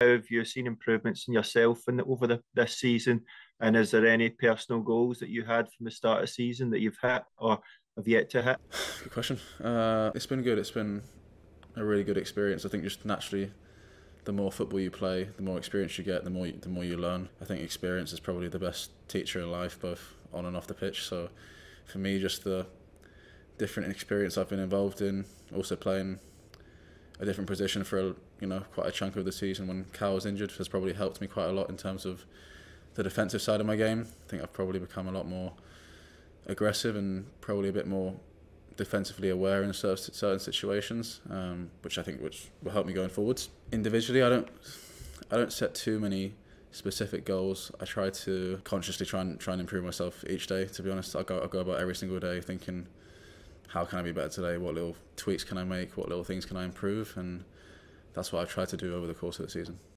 How have you seen improvements in yourself and over this season? And is there any personal goals that you had from the start of the season that you've hit or have yet to hit? Good question. It's been good. It's been a really good experience. I think just naturally, the more football you play, the more experience you get, the more you learn. I think experience is probably the best teacher in life, both on and off the pitch. So for me, just the different experience I've been involved in, also playing a different position for quite a chunk of the season when Cal was injured has probably helped me quite a lot in terms of the defensive side of my game. I think I've probably become a lot more aggressive and probably a bit more defensively aware in certain situations, which will help me going forwards. Individually, I don't set too many specific goals. I try to consciously try and improve myself each day. To be honest, I go about every single day thinking, how can I be better today? What little tweaks can I make? What little things can I improve? And that's what I've tried to do over the course of the season.